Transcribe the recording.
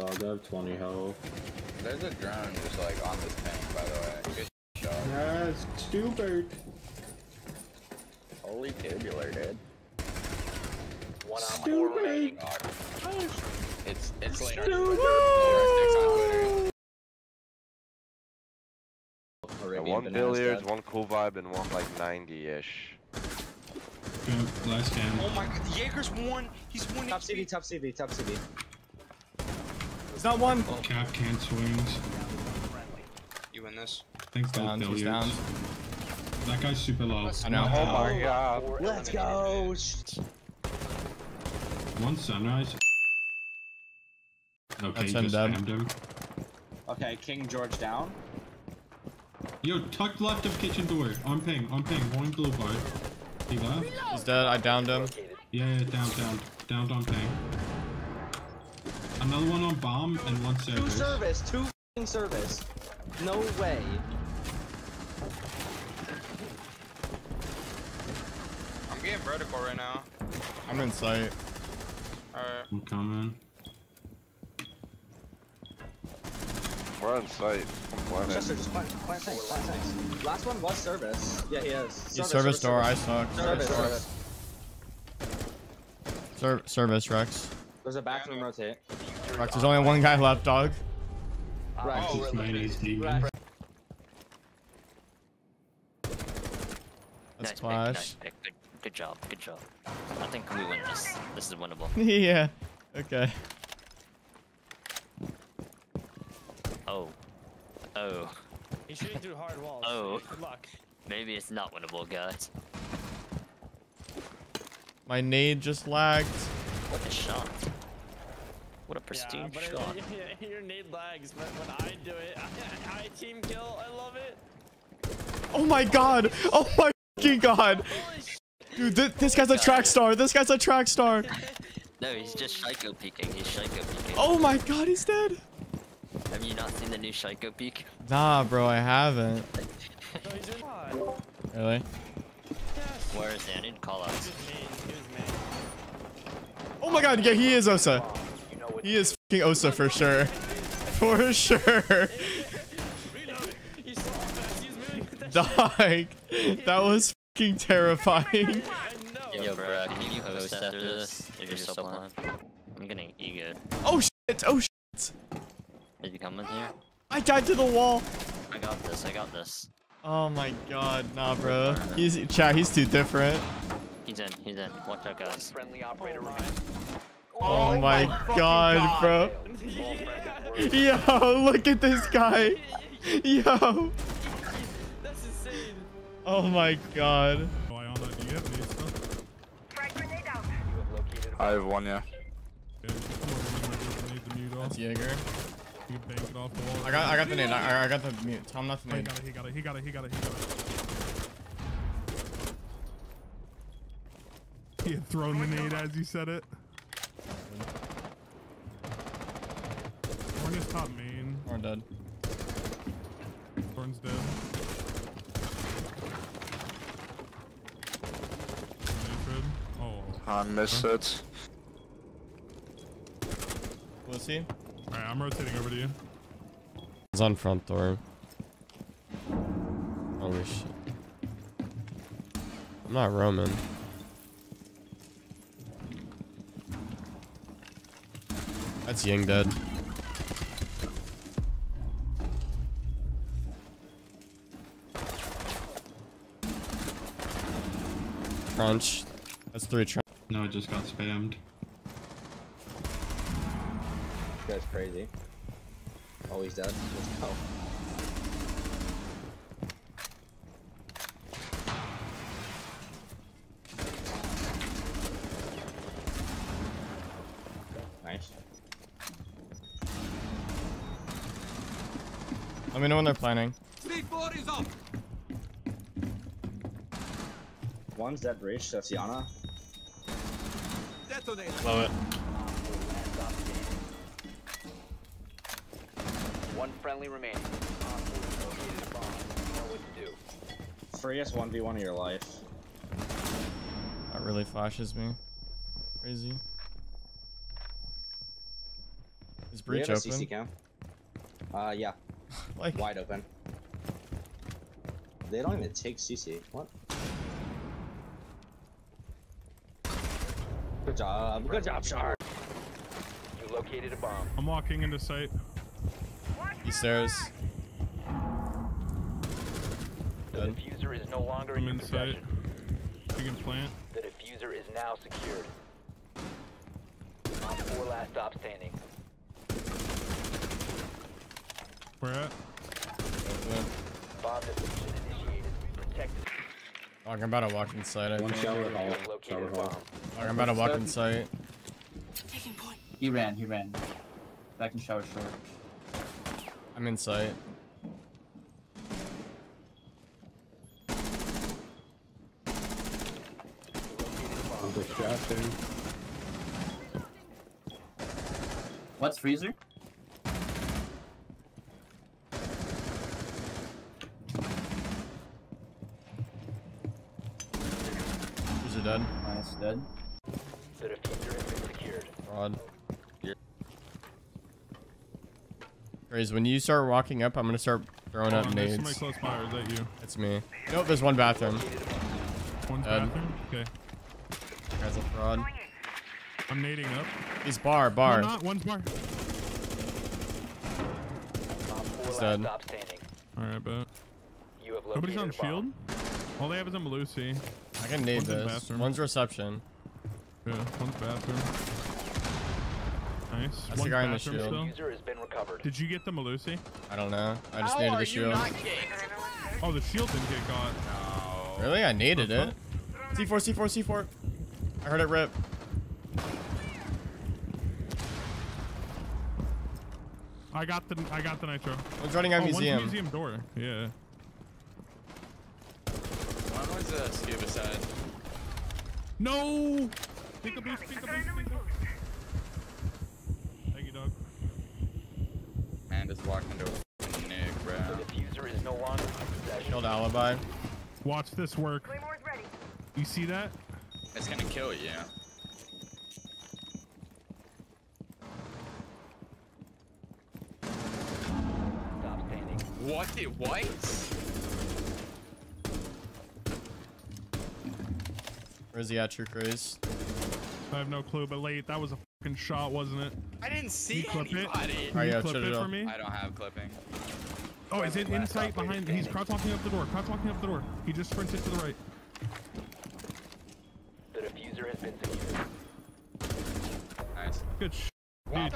dog. I have 20 health. There's a drone just like on this tank, by the way. Good shot. That's stupid. Holy tubular, dude. One on four remaining. It's like stupid. 1 billiards, 1 cool vibe, and 1 like 90-ish. Last game. Oh my god, Jaeger's won! He's winning! Top CV, top CV, top CV. It's not one! Oh. Cap can't swings. You win this. Thanks, down, he's down. That guy's super low. I know. Oh my god. Let's go! One sunrise. Okay, you just spammed him. Okay, King George down. Yo, tucked left of kitchen door. On ping, one blue bar. He left. He's dead, I downed him. Yeah, yeah, downed on ping. Another one on bomb and one service. Two f***ing service. No way. I'm getting vertical right now. I'm in sight. Alright. I'm coming. We're on site. Chester, just plant tanks, Last one was service. Yeah, he is. Service door, I suck. Service, Rex. There's a backroom rotate. Rex, there's only one guy left, dog. Rex. Oh, really? Rex. That's Clash. Nice, good job, I think we win this. This is winnable. Yeah, okay. Oh. Oh. He's shooting through hard walls. Oh. Good luck. Maybe it's not winnable, guys. My nade just lagged. What a shot. What a pristine shot. Your nade lags, but when I do it, I team kill. I love it. Oh my god. Oh my fucking god. Dude, this guy's a track star. No, he's just psycho peeking. Oh my god, he's dead. Have you not seen the new Psycho Peak? Nah, bro, I haven't. Really? Yes. Where is Zanin? Call us. Oh my god, yeah, he is Osa. He is f***ing Osa for sure. For sure. Dog, that was f***ing terrifying. Yo, bro, can you host after this? If you're still blind. I'm gonna eat good. Oh shit, Did you come in here? I died to the wall. I got this. Oh my god, nah, bro. He's too different. He's in. Watch out, guys. Friendly operator. Oh my god, bro. Yo, look at this guy. Yo. That's insane. Oh my god. I have one, yeah. That's Jaeger. I got the nade. I got the mute. Tom, not the nade. He got it. He had thrown the nade as you said it. Thorn is top main. Thorn dead. Thorn's dead. Oh. I missed it. Was he? Alright, I'm rotating over to you. He's on front door. Holy shit. I'm not roaming. That's Ying dead. Crunch. That's 3 trunch. No, I just got spammed. That's crazy. Oh, he's dead. Let's go. Nice. Let me know when they're planning. 3-4 is up. One's dead breach. That's Yana. Detonate. Love it. One friendly remaining. Freest 1v1 of your life. That really flashes me. Crazy. Is breach open? Do we have a CC cam? Yeah. Like... Wide open. They don't even take CC. What? Good job. Good job, Shark. You located a bomb. I'm walking into sight. He stares. The diffuser is no longer in sight. You can plant. The diffuser is now secured. On four last stop standing. Where at? Bomb deflection initiated. Protect. I'm about to walk inside. One shower hall. Shower hall. I'm about to walk inside. He ran. Back in shower short. I'm in sight. What's freezer? Freezer dead. Nice, dead. The diffuser has been secured. Rod. Graze, when you start walking up, I'm gonna start throwing up nades. Somebody close by, or is that you? It's me. Nope, there's one bathroom. One bathroom? Okay. Guy's a fraud. I'm nading up. He's bar. No, not. One's bar. He's dead. Alright, bet. Nobody's on shield? All they have is a Malusi. I can nade this. One's reception. Yeah, one's bathroom. Nice. That's the guy in the shield. Did you get the Malusi? I don't know. I just needed the shield. Oh, the shield didn't get caught. No. Really? I needed it. C4. I heard it rip. I got the nitro. One's running out museum. One's museum door. Yeah. One was a scuba side. No. Think a boost. Just walked into a nick, bro. The diffuser is no longer in possession. Killed alibi. Watch this work. Ready. You see that? It's gonna kill you. Yeah. Stop standing. What? It whites? Where's the at, True Craze? I have no clue, but late. That was a fucking shot, wasn't it? I didn't see anybody. Clip it for me. I don't have clipping. Oh, is it inside behind? He's cross-walking up the door. He just sprinted to the right. The diffuser has been secured. Nice. Good shit.